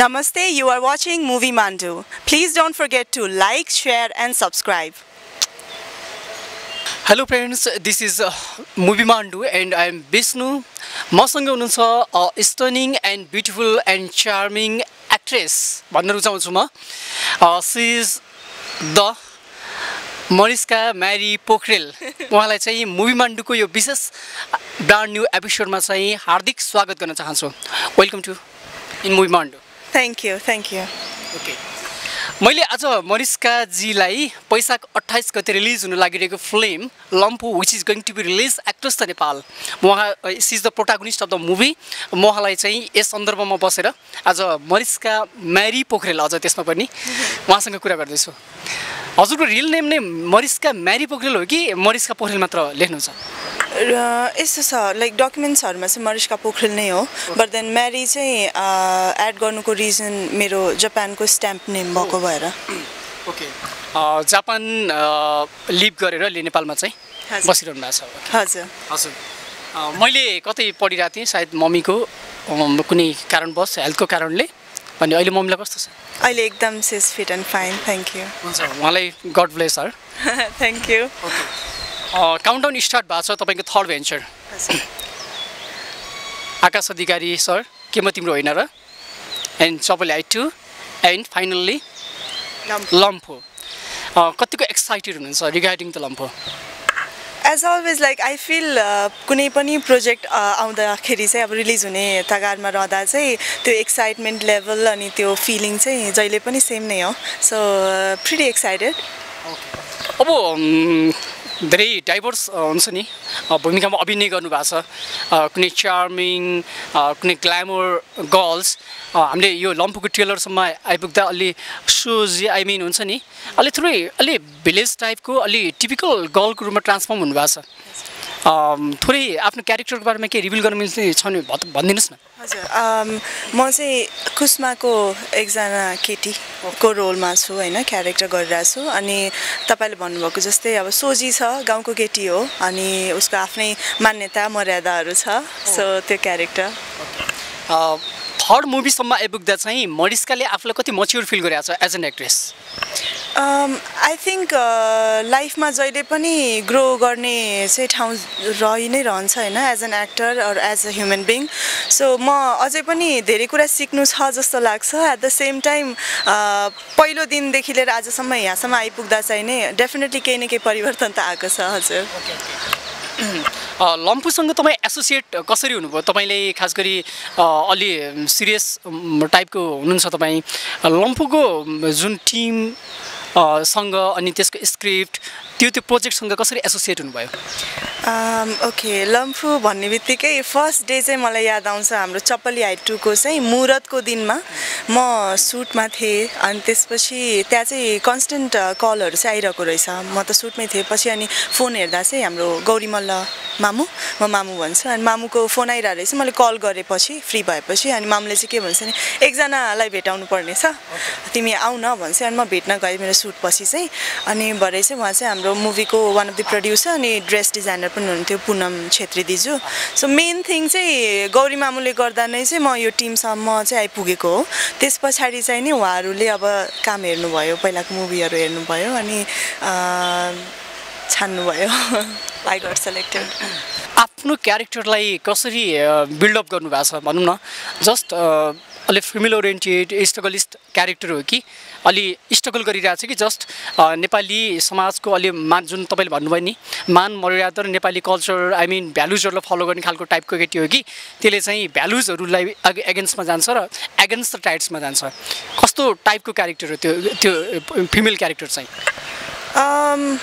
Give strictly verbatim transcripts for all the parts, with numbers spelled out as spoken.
Namaste, you are watching Movie Mandu. Please don't forget to like, share and subscribe. Hello friends, this is uh, Movie Mandu and I am Vishnu. Masanga hununcha a stunning and beautiful and charming actress. Bhanna ruchauchu ma. She is the Mariska Mary Pokharel. उहाँलाई चाहिँ movie माण्डुको यो विशेष brand new एपिसोडमा चाहिँ हार्दिक स्वागत गर्न चाहन्छु. वेलकम टु इन मुभी माण्डु. Thank you, thank you. Okay. मैले आज Mariska जीलाई वैशाख अट्ठाइस गते रिलीज हुन लागिरहेको film Lampu which is going to be released actress the Nepal उहाँ she is the protagonist of the movie उहाँलाई चाहिँ यस सन्दर्भमा बसेर आज Mariska Mary Pokharel आज त्यसमा पनि उहाँसँग कुरा गर्दै छु. हजुरको रियल नेम नै Mariska Mary Pokharel हो कि Mariska Pokharel मात्र लेख्नुहुन्छ? यस्तो छ लाइक डकुमेन्ट्सहरुमा चाहिँ Mariska Pokharel नै हो बट देन Mary चाहिँ एड गर्नुको रिजन मेरो जापानको स्ट्याम्प नेम भएको भएर. ओके जापान लिभ गरेर ले नेपालमा चाहिँ बसिरहनु भएको छ? हजुर हजुर. मैले कतै पढिराथे सायद मम्मीको कुनै कारणवश हेल्थको कारणले अनि अहिले मम्मीलाई कस्तो छ? अहिले एकदम सेज fit and fine. Thank you. हुन्छ उहाँलाई God bless her. Thank you. Okay countdown start भएको छ तपाईको थर्ड भेन्चर. आकाश अधिकारी सर के म तिम्रो होइन र एन्ड सबैले I to and finally Lampo. कतिको एक्साइटेड हुनुहुन्छ regarding the Lampo? As always, like I feel, कुनै पनि प्रोजेक्ट आउँदाखेरि चाहिँ अब रिलीज हुने तगारमा रहँदा चाहिँ त्यो एक्साइटमेन्ट लेभल अनि त्यो फिलिङ चाहिँ जहिले पनि सेम नै हो. So pretty excited. अब धेरै डाइभर्स हुन्छ नि भूमिकामा अभिनय गर्नु भएको छ. कुनै चार्मिङ कुनै ग्ल्यामर गर्ल्स हामीले यो लम्पूको ट्रेलरसम्म आइपुग्दा अलि सोजी आई मिन हुन्छ नि अलि थोरै अलि भिलेज टाइपको अलि टिपिकल गर्लको रूपमा ट्रान्सफर्म हुनुभएको छ. थोरै आफ्नो क्यारेक्टरको बारेमा के रिभिल गर्न मिल्ने छ नि भनिदिनुहोस् न. हजुर म चाहिँ कुसमाको एकजना केटीको रोलमा छु हैन क्यारेक्टर गरिरहेको छु अनि तपाईले भन्नुभएको जस्तै अब सोजी छ गाउँको केटी हो अनि उसको आफ्नै मान्यता मर्यादाहरू छ सो त्यो क्यारेक्टर. थर्ड मुभीसम्म आइपुग्दा चाहिँ Mariskaले आफूलाई कति मच्योर फिल गरिरहेछ as an actress? I think लाइफमा जहिले पनि ग्रो गर्ने चाहिँ ठाउँ रहि नै रहन्छ हैन as an actor or as a human being. So म अझै पनि धेरै कुरा सिक्नु छ जस्तो लाग्छ. एट द सेम टाइम पहिलो दिनदेखि लिएर आजसम्म यहाँसम्म आइपुग्दा चाहिँ नि डेफिनेटली केही न केही परिवर्तन त आएको छ. हजुर. लम्पूसँग तपाई एसोसिएट कसरी हुनुभयो? तपाईले खास गरी अलि सिरियस टाइपको हुनुहुन्छ तपाई. लम्पूको जुन टिम सँग अनि त्यसको स्क्रिप्ट त्यो त्यो प्रोजेक्टसँग कसरी एसोसिएट हुनुभयो? ओके लम्पू भन्ने बित्तिकै फर्स्ट डे चाहिँ मलाई याद आउँछ हाम्रो चपली हाइट टू को चाहिँ मुहूर्तको दिनमा म सुटमा थिएँ अनि त्यसपछि त्यहाँ चाहिँ कन्स्टेन्ट कलहरू चाहिँ आइरहेको रहेछ. म त सुटमै थिएँ पछि अनि फोन हेर्दा चाहिँ हाम्रो गौरी मल्ल मामु म मामु भन्छु अनि मामुको फोन आइरहेको रहेछ. मैले कल गरेपछि फ्री भएपछि अनि मामुले चाहिँ के भन्छ नि एकजनालाई भेटाउनु पर्ने छ तिमी आउ न भन्छ अनि म भेट्न गएँ मेरो सुट पछि चाहिँ अनि भरे चाहिँ उहाँ चाहिँ हाम्रो मुभीको वान अफ द प्रड्युसर अनि ड्रेस डिजाइनर पनि हुनुहुन्थ्यो पूनम छेत्री दिजु. सो मेन थिङ चाहिँ गौरी मामुले गर्दा नै चाहिँ म यो टिमसम्म चाहिँ आइपुगेको हो. त्यस पछाडि चाहिँ नि उहाँहरूले अब काम हेर्नुभयो पहिलाको मुभीहरू हेर्नुभयो अनि छान्नुभयो आई गट सेलेक्टेड. आफ्नो क्यारेक्टरलाई कसरी बिल्डअप गर्नुभएको छ भनौँ न? जस्ट अलि फिमेल ओरिएन्टेड स्ट्रगलिस्ट क्यारेक्टर हो कि अलि स्ट्रगल गरिरहेछ कि जस्ट नेपाली समाजको अलि मान जुन तपाईले भन्नुभयो नि मान मर्यादा र नेपाली कल्चर आई मिन भ्यालुजहरुलाई फलो गर्ने खालको टाइपको केटी हो कि त्यसले चाहिँ भ्यालुजहरुलाई अगेन्स्टमा जान्छ र अगेन्स्ट द टाइड्समा जान्छ. कस्तो टाइपको क्यारेक्टर हो त्यो त्यो फिमेल क्यारेक्टर चाहिँ?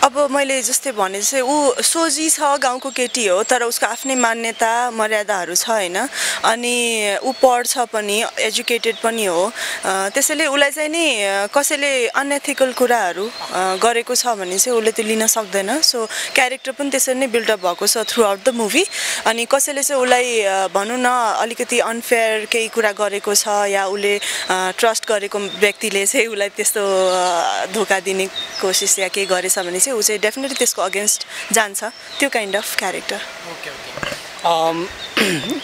अब मैले जस्तै भने चाहिँ ऊ सोझी छ गाउँको केटी हो तर उसको आफ्नै मान्यता मर्यादाहरू छ हैन अनि ऊ पढ्छ पनि एजुकेटेड पनि हो त्यसैले उसलाई चाहिँ नि कसैले अनएथिकल कुराहरू गरेको छ भने चाहिँ उसले त्यो लिन सक्दैन. सो क्यारेक्टर पनि त्यसरी नै बिल्डअप भएको छ थ्रु आउट द मुभी अनि कसैले चाहिँ उसलाई भनौँ न अलिकति अनफेयर केही कुरा गरेको छ या उसले ट्रस्ट गरेको व्यक्तिले चाहिँ उसलाई त्यस्तो धोका दिने कोसिस या के गरेछ भने ऊ चाहिँ डेफिनेटली त्यसको अगेन्स्ट जान्छ त्यो kind of character. Okay okay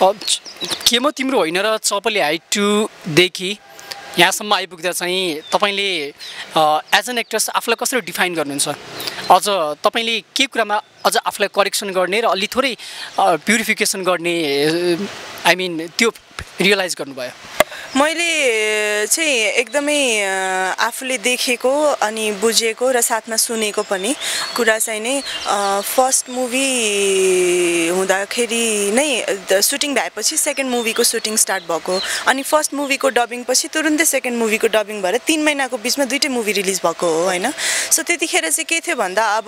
केमो तिम्रो होइन र चपले हाइटु देखि यहाँसम्म आइपुग्दा चाहिँ तपाईले एज एन एक्ट्रेस आफुलाई कसरी डिफाइन गर्नुहुन्छ अझ तपाईले के कुरामा अझ आफुलाई करेक्सन गर्ने र अलि थोरै प्युरिफिकेसन गर्ने आई मिन त्यो रियलाइज गर्नुभयो मैले चाहिँ एकदमै आफुले देखेको अनि बुझेको र साथमा सुनेको पनि कुरा चाहिँ नै फर्स्ट मुभी हुँदाखेरि नै शूटिङ भएपछि सेकेन्ड मुभीको शूटिङ स्टार्ट भएको अनि फर्स्ट मुभीको डबिङ पछि तुरुन्तै सेकेन्ड मुभीको डबिङ भएर तीन महिनाको बीचमा दुईटै मुभी रिलिज भएको हो हैन सो त्यतिखेर चाहिँ के थियो भन्दा अब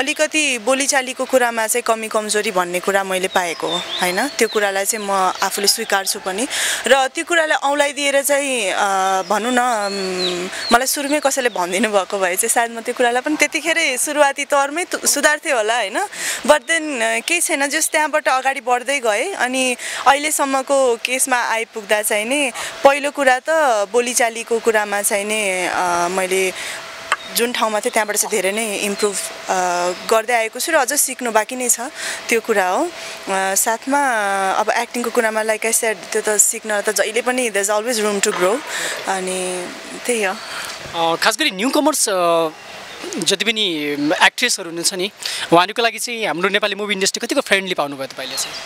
अलिकति बोलीचालीको कुरामा चाहिँ कमी कमजोरी भन्ने कुरा मैले पाएको हो हैन त्यो कुरालाई चाहिँ म आफुले स्वीकार्छु पनि र त्यो कुरालाई औलाई दिएर चाहिँ भन्नु न मलाई सुरुमै कसैले भन्दिनु भएको भए चाहिँ सायद म त्यो कुरालाई पनि त्यतिखेरै सुरुवाती तौरमै सुधार्थे होला हैन बट देन केही छैन जस त्यहाँबाट अगाडि बढ्दै गए अनि अहिले सम्मको केसमा आइपुग्दा चाहिँ नि पहिलो कुरा त बोलीचालीको कुरामा चाहिँ नि मैले जुन ठाउँमा चाहिँ त्यहाँबाट चाहिँ धेरै नै इम्प्रुभ गर्दै आएको छु र अझ सिक्नु बाँकी नै छ त्यो कुरा हो साथमा अब एक्टिङको कुरामा लाइक आई सेड त्यो त सिक्न त जहिले पनि there is always room to grow अनि त्यही हो खास गरी न्यू कमर्स जति पनि एक्ट्रेसहरु हुनुहुन्छ नि उहाँहरुको लागि चाहिँ हाम्रो नेपाली मुभी इन्डस्ट्री कतिको फ्रेन्डली पाउनु भयो तपाईले चाहिँ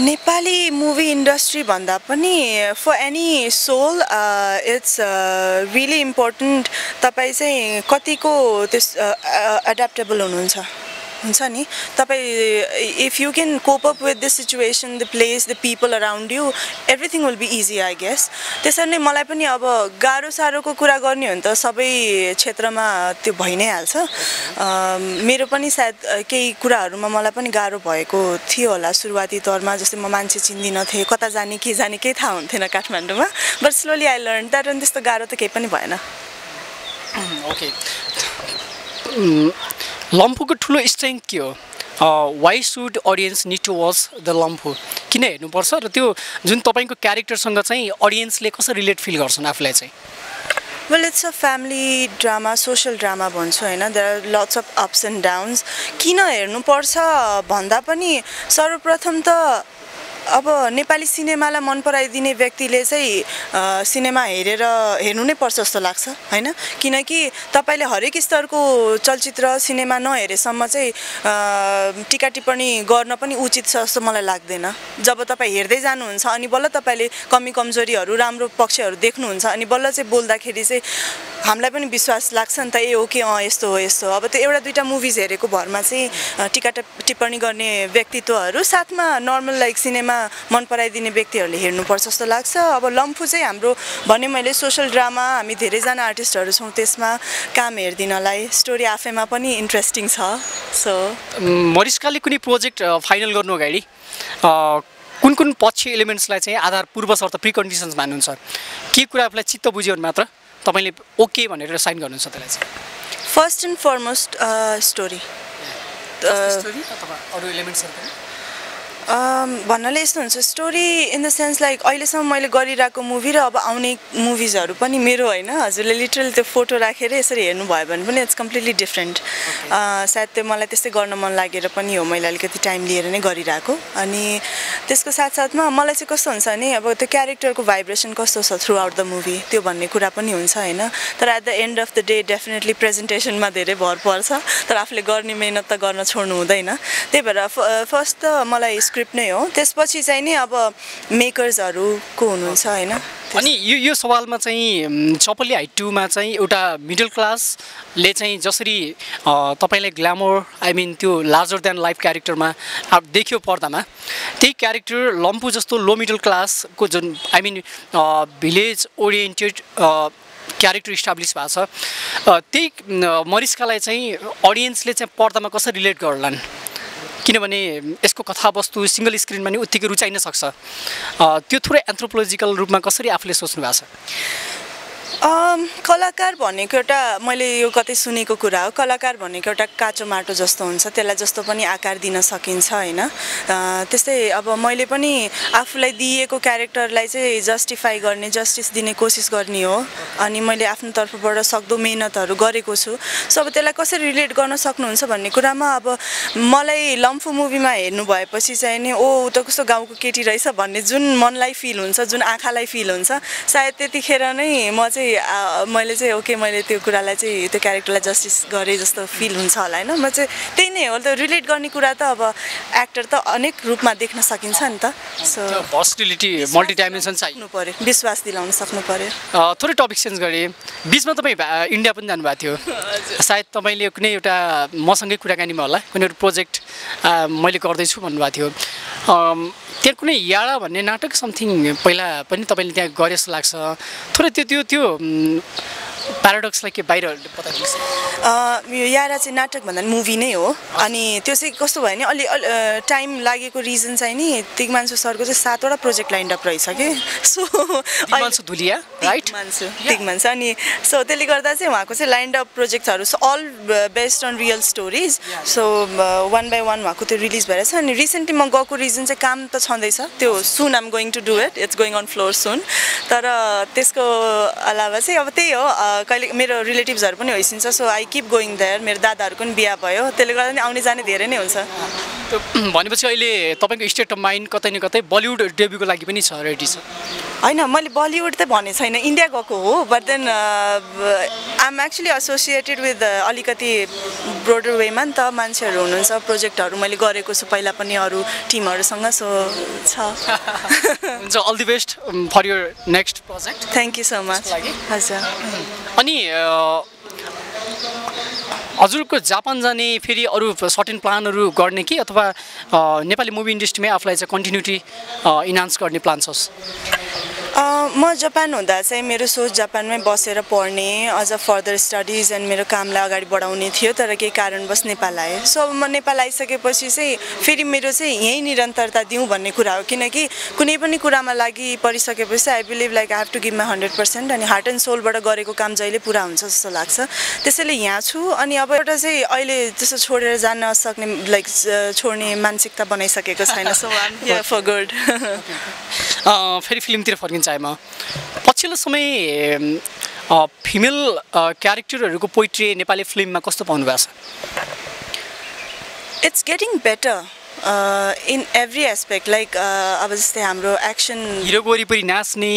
Nepali movie industry bhanda pani for any soul uh, it's uh, really important tapai chai kati ko adaptable hununcha huncha ni tapai if you can cope up with the situation the place the people around you everything will be easy I guess त्यसैले मलाई पनि अब गाह्रो सारोको कुरा गर्ने हो नि त सबै क्षेत्रमा त्यो भइ नै हाल्छ मेरो पनि सायद केही कुराहरुमा मलाई पनि गाह्रो भएको थियो होला सुरुवाती तौरमा जस्तै म मान्छे चिन्दिन थिए कता जाने के जाने के थाहा हुन्थेन काठमाडौँमा but slowly I learn that अनि त्यस्तो गाह्रो त केही पनि भएन ओके लम्फुको ठुलो स्ट्रेंथ के हो why should audience need to watch the Lamfu किन हेर्नु पर्छ र त्यो जुन तपाईको क्यारेक्टरसँग चाहिँ ऑडियन्सले कसरी रिलेट फिल गर्छन् आफुलाई चाहिँ Well, it's a family drama, social drama भन्छु हैन there are lots of ups and downs किन हेर्नु पर्छ भन्दा पनि सर्वप्रथम त अब नेपाली सिनेमालाई मन पराइदिने व्यक्तिले चाहिँ सिनेमा हेरेर हेर्नु नै पर्छ जस्तो लाग्छ हैन किनकि तपाईले हरेक स्तरको चलचित्र सिनेमा नहेरेसम्म चाहिँ टीका टिप्पणी गर्न पनि उचित छ जस्तो मलाई लाग्दैन जब तपाई हेर्दै जानुहुन्छ अनि बल्ल तपाईले कमी कमजोरीहरु राम्रो पक्षहरु देख्नुहुन्छ अनि बल्ल चाहिँ बोल्दाखेरि चाहिँ हामीलाई पनि विश्वास लाग्छ नि त ए ओके अ यस्तो हो यस्तो अब त्यो एउटा दुईटा मुभिज हेरेको भरमा चाहिँ टीका टिप्पणी गर्ने व्यक्तित्वहरु साथमा नर्मल लाइक सिनेमा मन पराइदिने व्यक्तिहरुले हेर्नु पर्छ जस्तो लाग्छ अब लम्फु चाहिँ हाम्रो भने मैले सोशल ड्रामा हामी धेरै जना आर्टिस्टहरु छौं त्यसमा काम हेर्दिनलाई स्टोरी आफैमा पनि इन्ट्रेस्टिङ छ सो मरिस्काले कुनै प्रोजेक्ट फाइनल गर्नु अगाडि कुन कुन पछि एलिमेन्ट्सलाई चाहिँ आधार पूर्व शर्त प्री कन्डिसन्स भन्नुहुन्छ के कुरा आफुलाई चित्त बुझ्यो मात्र तपाईले ओके भनेर साइन गर्नुहुन्छ त्यसलाई चाहिँ first and foremost story story अथवा अरु एलिमेन्ट्सहरु भन्नाले यस्तो हुन्छ story in the sense like अहिलेसम्म मैले गरिरहेको मुभी र अब आउने मुभिजहरु पनि मेरो हैन हजुरले लिटरली त्यो फोटो राखेर यसरी हेर्नु भयो भने पनि इट्स कम्प्लिटली डिफरेन्ट सायद त्यो मलाई त्यस्तै गर्न मन लागेर पनि हो मैले अलिकति टाइम लिएर नै गरिरहेको अनि त्यसको साथसाथमा मलाई चाहिँ कस्तो हुन्छ नि अब त्यो क्यारेक्टरको भाइब्रेसन कस्तो छ थ्रू आउट द मुभी त्यो भन्ने कुरा पनि हुन्छ हैन तर at the end of the day definitely प्रेजेन्टेसनमा धेरै भर पर्छ तर आफुले गर्ने मेहनत त गर्न छोड्नु हुँदैन त्यही भएर फर्स्ट त मलाई स्क्रिप्ट नै हो त्यसपछि चाहिँ नि अब मेकर्सहरु को हुनुहुन्छ हैन अनि यो यो सवालमा चाहिँ चपली हाइट टु मा चाहिँ एउटा मिडल क्लास ले चाहिँ जसरी तपाईले ग्ल्यामर आई मिन त्यो लार्जर देन लाइफ क्यारेक्टरमा अब देखियो पर्दामा त्यही क्यारेक्टर लम्पु जस्तो लो मिडल क्लास को जुन I mean village oriented character establish भएको छ त्यही मरिस्कालाई चाहिँ ऑडियन्सले चाहिँ पर्दामा कसरी रिलेट गर्लान किनभने यसको कथावस्तु सिंगल स्क्रिनमा नि उत्तिकै रुचाइन सक्छ त्यो थोरै एन्थ्रोपोलोजिकल रूपमा कसरी आफुले सोच्नु भएको छ Um, कलाकार भनेको एउटा मैले यो कतै सुनेको कुरा हो कलाकार भनेको एउटा काचो माटो जस्तो हुन्छ त्यसलाई जस्तो पनि आकार दिन सकिन्छ हैन त्यस्तै अब मैले पनि आफुलाई दिएको क्यारेक्टरलाई चाहिँ जस्टिफाई गर्ने जस्टिस दिने कोसिस गर्ने हो अनि मैले आफ्नो तर्फबाट सक्दो मेहनतहरु गरेको छु सो अब त्यसलाई कसरी रिलेट गर्न सक्नुहुन्छ भन्ने कुरामा अब मलाई लम्फू मुभीमा हेर्नु भएपछि चाहिँ नि ओ त कस्तो गाउँको केटी रहेछ भन्ने जुन मनलाई फिल हुन्छ जुन आँखालाई फिल हुन्छ सायद त्यतिखेर नै म चाहिँ मैले चाहिँ ओके मैले त्यो कुरालाई चाहिँ त्यो क्यारेक्टरलाई जस्टिस गरे जस्तो फिल हुन्छ होला हैन म चाहिँ त्यही नै हो त रिलेट गर्ने कुरा त अब एक्टर त अनेक रूपमा देख्न सकिन्छ नि त सो पर्सनालिटी मल्टी डाइमेन्सन चाहिनु पर्यो विश्वास दिलाउन सक्नु पर्यो थोरै टपिक चेन्ज गरे बीचमा तपाई इन्डिया पनि जानु भएको थियो सायद तपाईले कुनै एउटा मसँगै कुराकानीमा होला कुनै एउटा प्रोजेक्ट मैले गर्दै छु भन्नु भएको थियो त्यहाँ कुनै याडा भन्ने नाटक समथिङ पहिला पनि तपाईले त्यहाँ गरे जस्तो लाग्छ थोरै त्यो त्यो त्यो Paradox like a viral. Uh, Yara is a natak bhandan movie नै हो अनि त्यो चाहिँ कस्तो भयो नि अलि टाइम लागेको रिजन चाहिँ नि तिगमान्सु सरको चाहिँ सात वटा प्रोजेक्ट लाइन अप रहेछ के सो तिगमान्सु धुलिया राइट तिगमान्सु तिगमान्सु अनि सो त्यसले गर्दा चाहिँ वहाको चाहिँ लाइन अप प्रोजेक्टहरु all based on real stories so one by one वहाको त्यो रिलिज भइरहेछ अनि रिसेन्टली म गएको रिजन चाहिँ काम त छन्दैछ त्यो soon I'm going to do it it's going on floor soon तर त्यसको अलावा चाहिँ अब त्यही हो कहिले मेरो रिलेटिभ्स हरु पनि होइसिन्छ so I keep going there मेरो दादाहरु पनि बिहे भयो त्यसले गर्दा नि आउने जाने धेरै नै हुन्छ त्यो भनेपछि अहिले तपाईको स्टेट अफ माइन्ड कतै न कतै बलिउड डेब्युको लागि पनि छ रेडी छ हैन मैले बलिउड त भने छैन इन्डिया गएको हो but then I am actually associated with अलिकति ब्रोडर वेमा नि त मान्छेहरु हुनुहुन्छ प्रोजेक्टहरु मैले गरेको छु पहिला पनि अरु टिमहरुसँग सो छ हुन्छ all the best for your next project thank you so much हजुर अनि हजुरको जापान जाने फेरि अरु सर्टेन प्लानहरु गर्ने कि अथवा नेपाली मुभी इन्डस्ट्रीमै आफुलाई चाहिँ कन्टिन्युटी इन्हान्स गर्ने प्लान छ म जापान हुँदा चाहिँ मेरो सोच जापानमै बसेर पढ्ने अझ फर्दर स्टडीज एन्ड मेरो कामलाई अगाडि बढाउने थियो तर केही कारणवश नेपाल आए सो म नेपाल आइसकेपछि चाहिँ फेरि मेरो चाहिँ यही निरन्तरता दिउँ भन्ने कुरा हो किनकि कुनै पनि कुरामा लागि परिसकेपछि I believe like I have to give my hundred percent अनि हार्ट एन्ड सोलबाट गरेको काम जहिले पूरा हुन्छ जस्तो लाग्छ त्यसैले यहाँ छु अनि अब एउटा चाहिँ अहिले त्यस्तो छोडेर जान नसक्ने लाइक छोड्ने मानसिकता बनाइसकेको छैन so I am here for good uh फेरि फिल्मतिर फर्किन्छ म पछिल्लो समय फिमेल क्यारेक्टरहरुको पोएट्री नेपाली फिल्ममा कस्तो पाउनु भएको छ it's getting better in every aspect like अब जस्तै हाम्रो एक्सन हिरो गोरीपुरी नाच्ने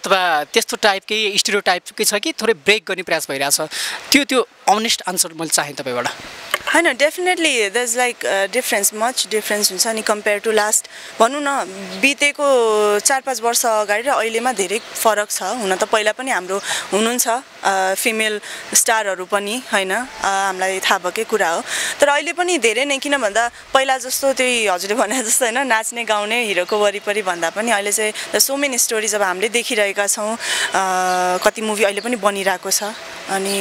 अथवा त्यस्तो टाइपकै स्टेरियोटाइपकै छ कि थोरै ब्रेक गर्ने प्रयास भइराछ त्यो त्यो अनेस्ट आन्सर मैले चाहे तपाईबाट I know definitely there's like a difference, much difference compared to last. Bhanu na biteko four five barsha agadi ra aile ma dherai farak cha huna ta पहिला पनि हाम्रो हुनुहुन्छ फिमेल स्टारहरु पनि हैन हामीलाई थाहा भएकै कुरा हो तर अहिले पनि धेरै नै किन भन्दा पहिला जस्तो त्यही हजुरले भने जस्तो हैन नाच्ने गाउने हिरोको वरिपरि भन्दा पनि अहिले चाहिँ सो मेनी स्टोरीज अब हामीले देखिरहेका छौं कति मुभी अहिले पनि बनिरहेको छ अनि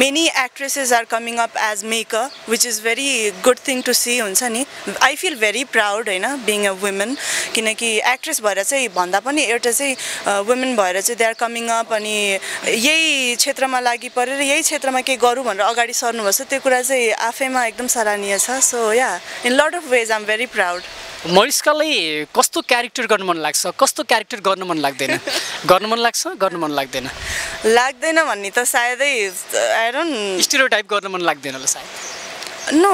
many actresses are coming up as maker which is very good thing to see हुन्छ नि I feel very proud हैन being a woman किनकि एक्ट्रेस भएर चाहिँ भन्दा पनि एउटा चाहिँ वुमेन भएर चाहिँ दे आर कमिङ अप अनि यही क्षेत्रमा लागि परेर यही क्षेत्रमा के गरु भनेर अगाडि सर्नु भछ त्यो कुरा चाहिँ आफैमा एकदम सराहनीय छ so yeah in lot of ways I am very proud मरिस्कालाई कस्तो क्यारेक्टर गर्न मन लाग्छ कस्तो क्यारेक्टर गर्न मन लाग्दैन गर्न मन लाग्छ गर्न मन लाग्दैन लाग्दैन भन्ने त सायदै आई डोन्ट स्टेरियोटाइप गर्न मन लाग्दैन होला सायद No,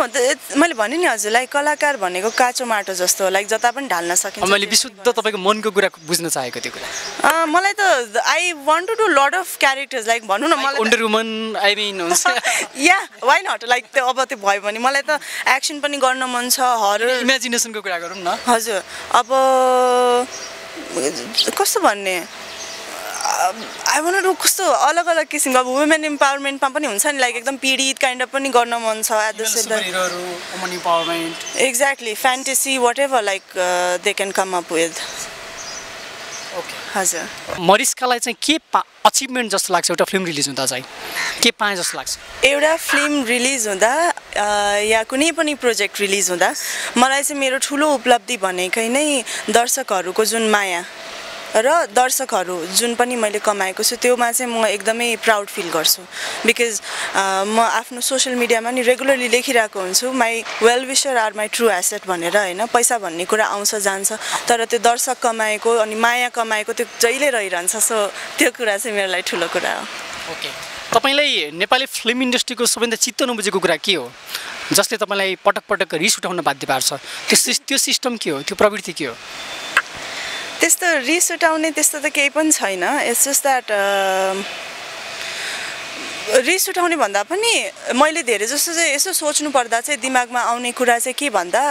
मैले भने नि हजुरलाई कलाकार भनेको काचो माटो जस्तो हो लाइक जता पनि ढाल्न सकिन्छ मैले विशुद्ध तपाईको मनको कुरा बुझ्न चाहेको त्यो कुरा अ मलाई त I want to do lot of characters like भन्नु न मलाई wonder woman I mean yeah why not like त्यो अब त्यो भयो भने मलाई त एक्सन पनि गर्न मन छ हरर इमेजिनेसनको कुरा गरौँ न हजुर अब कस्तो भन्ने I want to do something अलग-अलग किसिमको वुमेन एम्पावरमेन्ट मा पनि हुन्छ नि लाइक एकदम पीडित काइन्ड अफ पनि गर्न मन छ at the same time women empowerment exactly fantasy whatever like they can come up with okay हजुर मरिस्कालाई चाहिँ के अचिभमेन्ट जस्तो लाग्छ एउटा फिल्म रिलिज हुँदा चाहिँ के पाए जस्तो लाग्छ एउटा फिल्म रिलिज हुँदा या कुनै पनि प्रोजेक्ट रिलिज हुँदा मलाई चाहिँ मेरो ठूलो उपलब्धि भनेकै नै दर्शकहरुको जुन माया र दर्शकहरु जुन पनि मैले कमाएको छु त्यसमा चाहिँ म एकदमै प्राउड फिल गर्छु बिकज म आफ्नो सोशल मिडियामा नि रेगुलरली लेखिरहेको हुन्छु my well wisher are my true asset भनेर हैन पैसा भन्ने कुरा आउँछ जान्छ तर त्यो दर्शक कमाएको अनि माया कमाएको त्यो जहिले रहिरहन्छ सो त्यो कुरा चाहिँ मेरो लागि ठूलो कुरा हो ओके तपाईलाई नेपाली फिल्म इन्डस्ट्रीको सबैभन्दा चित्त नबुझेको कुरा के हो जसले तपाईलाई पटक पटक रिस उठाउन बाध्य पार्छ त्यो सिस्टम के हो त्यो प्रवृत्ति के हो त्यस्तो रिस उठाउने त्यस्तो त केही पनि छैन इट्स जस्ट दैट रिस उठाउने भन्दा पनि मैले धेरै जस्तो चाहिँ यसो सोच्नु पर्दा चाहिँ दिमागमा आउने कुरा चाहिँ के भन्दा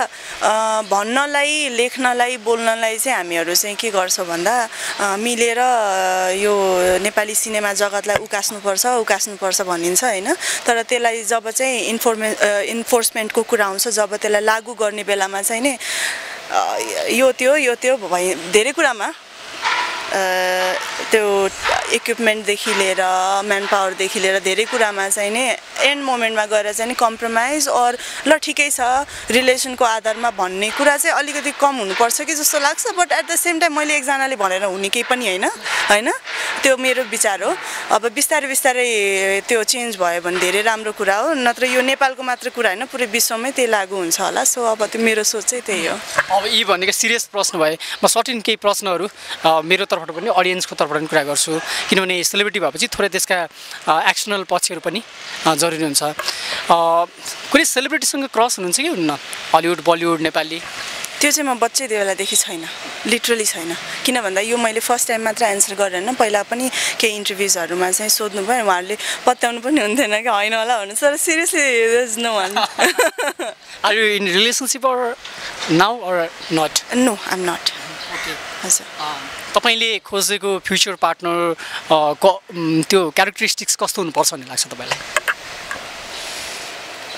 भन्नलाई लेख्नलाई बोल्नलाई चाहिँ हामीहरु चाहिँ के गर्छौ भन्दा मिलेर यो नेपाली सिनेमा जगतलाई उकास्नु पर्छ उकास्नु पर्छ भनिन्छ हैन तर त्यसलाई जब चाहिँ इन्फोर्समेन्ट को कुरा आउँछ जब त्यसलाई लागू गर्ने बेलामा चाहिँ नि यो त्यो यो त्यो धेरै कुरामा त्यो equipment देखि लिएर manpower देखि लिएर धेरै कुरामा चाहिँ नि end moment मा गएर चाहिँ नि compromise और ल ठीकै छ relation को आधारमा भन्ने कुरा चाहिँ अलिकति कम हुनुपर्छ कि जस्तो लाग्छ but at the same time मैले एकजनाले भनेर हुने के पनि हैन हैन त्यो मेरो विचार हो अब बिस्तारै बिस्तारै त्यो चेन्ज भयो भने धेरै राम्रो कुरा हो नत्र यो नेपालको मात्र कुरा हैन पुरै विश्वमै त्यही लागू हुन्छ होला सो अब त्यो मेरो सोच चाहिँ त्यही हो अब यी भनेको सिरियस प्रश्न भए म सर्टिन केही प्रश्नहरु मेरो तर्फबाट पनि ऑडियन्स को तर्फबाट पनि कुरा गर्छु किनभने सेलिब्रिटी भएपछि थोरै त्यसका एक्सनल पक्षहरु पनि जरुरी हुन्छ कुनै सेलिब्रिटी सँग क्रस हुनुहुन्छ कि हुन्न हलिउड बलिउड नेपाली त्यो चाहिँ म बच्चे देवेला देखि छैन लिटरली छैन किन भन्दा यो मैले फर्स्ट टाइम मात्र आन्सर गरेन पहिला पनि के इन्टरभ्युजहरुमा चाहिँ सोध्नु भयो उहाँहरुले पत्याउनु पनि हुँदैन के हैन होला भन्नु sir seriously there is no one are you in relationship or now or not no I am not तपाईले खोजेको फ्युचर पार्टनर को त्यो क्यारेक्टरिस्टिक्स कस्तो हुनुपर्छ भन्ने लाग्छ तपाईलाई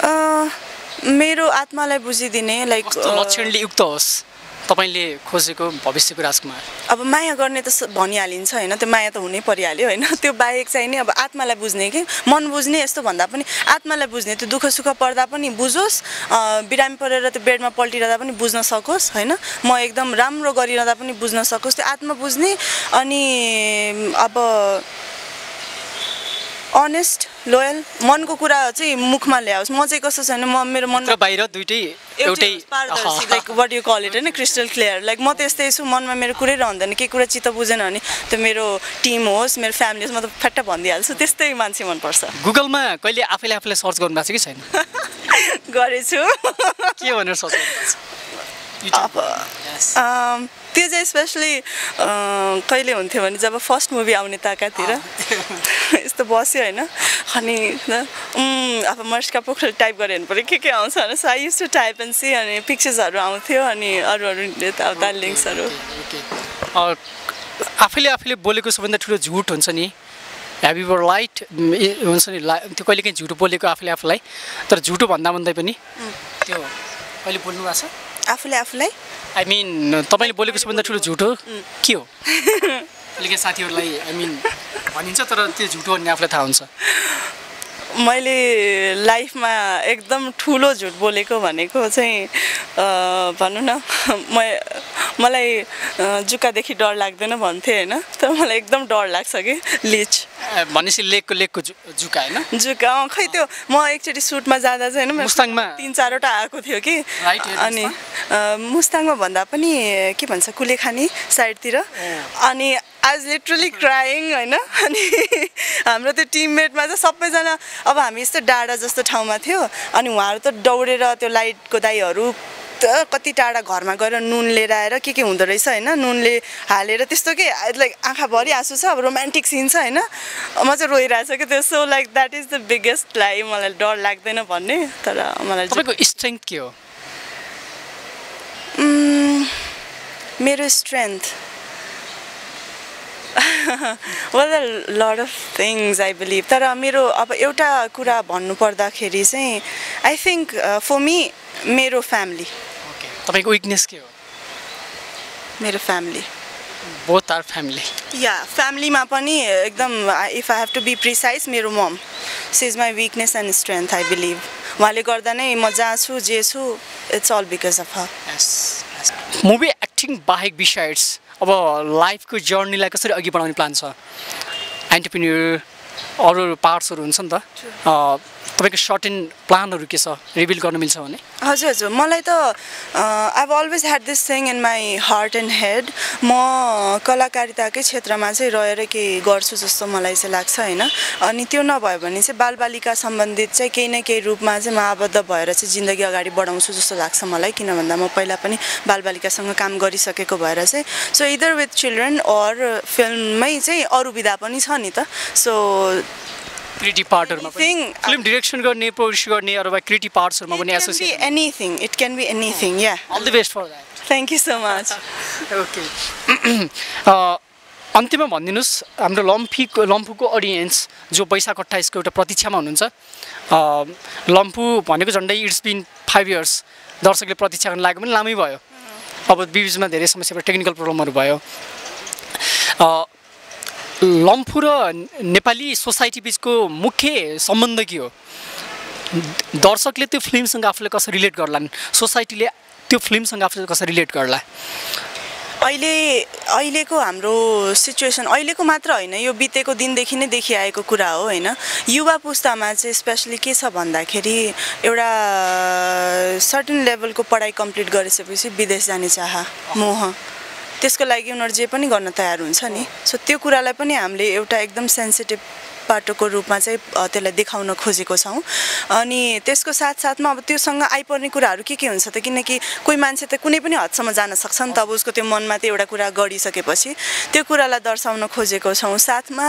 अ मेरो आत्मालाई बुझिदिने लाइक लक्षणले युक्त होस् तपाईले खोजेको भविष्यको राजकुमार अब माया गर्ने त भनिहालिन्छ हैन त्यो माया त हुनै परिहाल्यो हैन त्यो बाहेक चाहिँ नि अब आत्मालाई बुझ्ने के मन बुझ्ने यस्तो भन्दा पनि आत्मालाई बुझ्ने त्यो दुःख सुख पर्दा पनि बुझोस् बिरामी परेर त्यो बेडमा पल्टिरदा पनि बुझ्न सकोस् हैन म एकदम राम्रो गरिरदा पनि बुझ्न सकोस् त्यो आत्मा बुझ्ने अनि अब अनेस्ट लोयल मनको कुरा चाहिँ मुखमा ल्याउस म चाहिँ कस्तो छैन म मेरो मन र बाहिर दुईटै एउटै पारदर्शी like what you call it हैन क्रिस्टल क्लियर लाइक म त्यस्तै छु मनमा मेरो कुरै रहँदैन के कुरा चित्त बुझेन भने त्यो मेरो टिम होस् मेरो फ्यामिली होस् म त फट्टा भन्दि हाल्छु त्यस्तै मान्छे मन पर्छ गुगलमा कहिले आफैले आफैले सर्च गर्नु भएको छ कि छैन गरेछु के भनेर सर्च गर्नु अम त्यो चाहिँ स्पेशली कहिले हुन्थ्यो भने जब फर्स्ट मुभी आउने ताकातिर यस्तो बस्यो हैन अनि अब मर्स्का पोखरेल टाइप गरे हैन परे के के आउँछ अनि so I used to type and see अनि पिक्चर्सहरु आउँथ्यो अनि अरु अरु आउँदा लिंक्सहरु आफैले आफैले बोलेको सबैभन्दा ठूलो झुट हुन्छ नि हेभी वर लाइट हुन्छ नि त्यो कहिले के झुट बोलेको आफैले आफैलाई तर झुटो भन्दा भन्दै पनि त्यो कहिले बोल्नु भएको छ आफूले आफूलाई आई मिन तपाईले बोलेको सबैभन्दा ठूलो झुट हो के हो लेकिन साथीहरुलाई आई मिन भनिन्छ तर त्यो झुट हो नि आफूलाई थाहा हुन्छ मैले लाइफमा एकदम ठूलो झुट बोलेको भनेको चाहिँ भन्नु न म मलाई जुका देखि डर लाग्दैन भन्थे हैन तर मलाई एकदम डर लाग्छ के लिच भनेसी लेकको लेकको जुका हैन जुका खै त्यो म एकचोटी सुटमा जाँदा चाहिँ हैन मुस्ताङमा तीन चारवटा आएको थियो कि अनि मुस्ताङमा भन्दा पनि के भन्छ कुलेखानी साइडतिर अनि I was literally crying हैन अनि हाम्रो त्यो टिममेट मा चाहिँ सबै जना अब हामी यस्तो डाडा जस्तो ठाउँमा थियो अनि उहाँहरु त दौडेर त्यो लाइटको दाइहरु कति टाडा घरमा गएर नुन लिएर आएर के के हुँदो रहेछ हैन नुनले हालेर त्यस्तो के लाइक आँखा भरि आँसु छ अब रोमान्टिक सीन छ हैन म चाहिँ रोइराछ के त्यो so like that is the biggest लाइ मलाई डर लाग्दैन भन्ने तर मलाई तपाईको स्ट्रेंथ के हो मेरो strength well a lot of things I believe तर मेरो अब एउटा कुरा भन्नु पर्दाखेरि चाहिँ I think uh, for me मेरो family ओके तपाईको वीकनेस के हो मेरो family both are family yeah family मा पनि एकदम if I have to be precise मेरो mom she is my weakness and strength I believe उहाँले गर्दा नै म जाछु जे छु it's all because of her yes, yes. movie acting बाहेक besides अब लाइफ को जर्नी लाई कसरी अघि बढाउने प्लान छ एन्टरप्रेन्योर अरु पार्ट्सहरु हुन्छ नि त तपाईको सर्ट इन प्लानहरु के छ रिभिल गर्न मिल्छ भने हजुर हजुर मलाई त I've always had this thing in my heart and head म कलाकारिताकै क्षेत्रमा चाहिँ रहेर के गर्छु जस्तो मलाई चाहिँ लाग्छ हैन अनि त्यो नभए भने चाहिँ बालबालिका सम्बन्धित चाहिँ केही न केही रूपमा चाहिँ म आबद्ध भएर चाहिँ जिन्दगी अगाडि बढाउँछु जस्तो लाग्छ मलाई किन भन्दा म पहिला पनि बालबालिकासँग काम गरिसकेको भएर चाहिँ so either with children or फिल्ममै चाहिँ अरु विधा पनि छ नि त so creative part or film direction गर्ने produce गर्ने अथवा creative parts हरुमा पनि associate anything it can be anything yeah all the best for that thank you so much okay uh, अन्तिममा भन्दिनुस हाम्रो लम्फीको लम्फूको ऑडियन्स जो बैशाख अट्ठाइस को एउटा प्रतीक्षामा हुनुहुन्छ लम्फू भनेको झन्डै इट्स बीन five years दर्शकले प्रतीक्षा गर्न लाग्यो पनि लामै भयो अब बीचमा धेरै समस्या टेक्निकल प्रब्लमहरु भयो लम्फू र नेपाली सोसाइटी बीचको मुख्य सम्बन्ध के हो दर्शकले त्यो फिल्मसँग आफूले कसरी रिलेट गर्लान् सोसाइटीले त्यो फिल्मसँग आफूले कसरी रिलेट गर्ला अहिले अहिलेको हाम्रो सिचुएसन अहिलेको मात्र हैन यो बितेको दिनदेखि नै देखिआएको कुरा हो हैन युवा पुस्तामा चाहिँ स्पेशली के छ भन्दाखेरि एउटा सर्टेन लेभलको पढाइ कम्प्लिट गरिसकेपछि विदेश जाने चाह मोह त्यसको लागि उनीहरु जे पनि गर्न तयार हुन्छ नि सो त्यो कुरालाई पनि हामीले एउटा एकदम सेन्सिटिभ पाटोको रूपमा चाहिँ त्यसलाई देखाउन खोजेको छौं अनि त्यसको साथसाथमा अब त्योसँग आइपर्ने कुराहरु के के हुन्छ त किनकि कुनै मान्छे त कुनै पनि हदसम्म जान सक्छ नि त अब उसको त्यो मनमा त्यो एउटा कुरा गरिसकेपछि त्यो कुरालाई दर्शाउन खोजेको छौं साथमा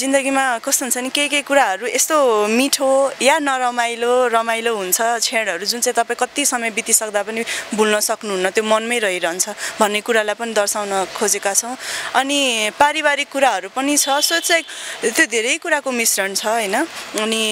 जिन्दगीमा कस्तो हुन्छ नि के के कुराहरु यस्तो मिठो या नरमाइलो रमाइलो हुन्छ छेडहरु जुन चाहिँ तपाई कति समय बितिसक्दा पनि भुल्न सक्नुहुन्न त्यो मनमै रहिरहन्छ भन्ने कुरालाई पनि दर्शाउन खोजेका छौं अनि पारिवारिक कुराहरु पनि छ सो चाहिँ त्यो धेरै कुराको मिश्रण छ हैन अनि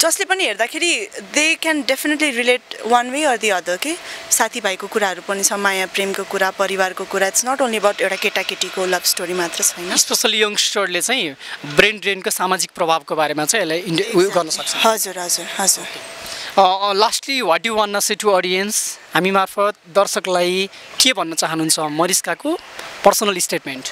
जसले पनि हेर्दाखेरि they can definitely relate one way or the other के साथीभाइको कुराहरु पनि छ माया प्रेमको कुरा परिवारको कुरा इट्स नट ओन्ली अबाउट एउटा केटाकेटीको लभ स्टोरी मात्र छैन स्पेशली यंगस्टरले चाहिँ ब्रेन ड्रेनको सामाजिक प्रभावको बारेमा चाहिँ यसलाई उयो गर्न सक्छ हजुर हजुर हजुर lastly what do you want to say to audience हामी मार्फत दर्शकलाई के भन्न चाहनुहुन्छ मरिस्काको पर्सनल स्टेटमेन्ट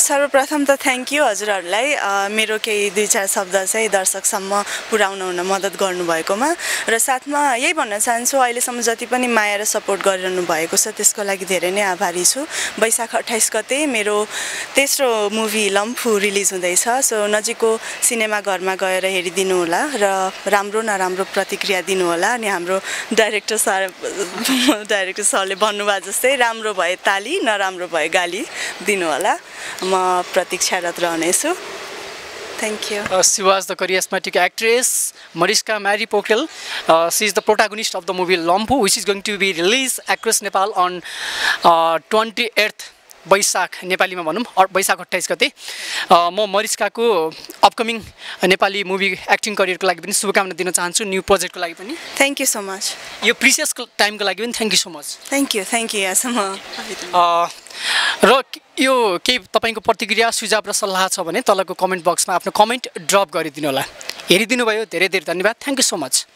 सर्वप्रथम त थ्यांक यू हजुरहरुलाई मेरो केही दुई चार शब्द चाहिँ दर्शकसम्म पुर्याउन हुन मद्दत गर्नुभएकोमा र साथमा यही भन्न चाहन्छु अहिलेसम्म जति पनि माया र सपोर्ट गरिरहनु भएको छ त्यसको लागि धेरै नै आभारी छु बैशाख अट्ठाइस गते मेरो तेस्रो मुभी लम्फू रिलिज हुँदैछ सो नजिकको सिनेमा घरमा गएर हेरिदिनु होला र राम्रो नराम्रो प्रतिक्रिया दिनु होला अनि हाम्रो डाइरेक्टर सर डाइरेक्टर सरले भन्नुभयो जस्तै राम्रो भए ताली नराम्रो भए गाली दिनु होला म प्रतीक्षारत रहनेछु Thank you. Uh, she was the charismatic actress Mariska Mary Pokharel. Uh, she is the protagonist of the movie Lampu, which is going to be released across Nepal on uh, twenty-eighth Baisak, Nepali ma bhanum, or Baisak अट्ठाइस gate. Uh, म Mariska को upcoming Nepali movie acting career को लागि पनि शुभकामना दिन चाहन्छु new project को लागि पनि. Thank you so much. यो precious time को लागि पनि thank you so much. Thank you, thank you Asama. Uh, र यो के तपाईको प्रतिक्रिया सुझाव र सल्लाह छ भने तलको कमेन्ट बक्समा आफ्नो कमेन्ट ड्रप गरिदिनु होला हेरिदिनु भयो धेरै धेरै धन्यवाद थ्यांक यू सो मच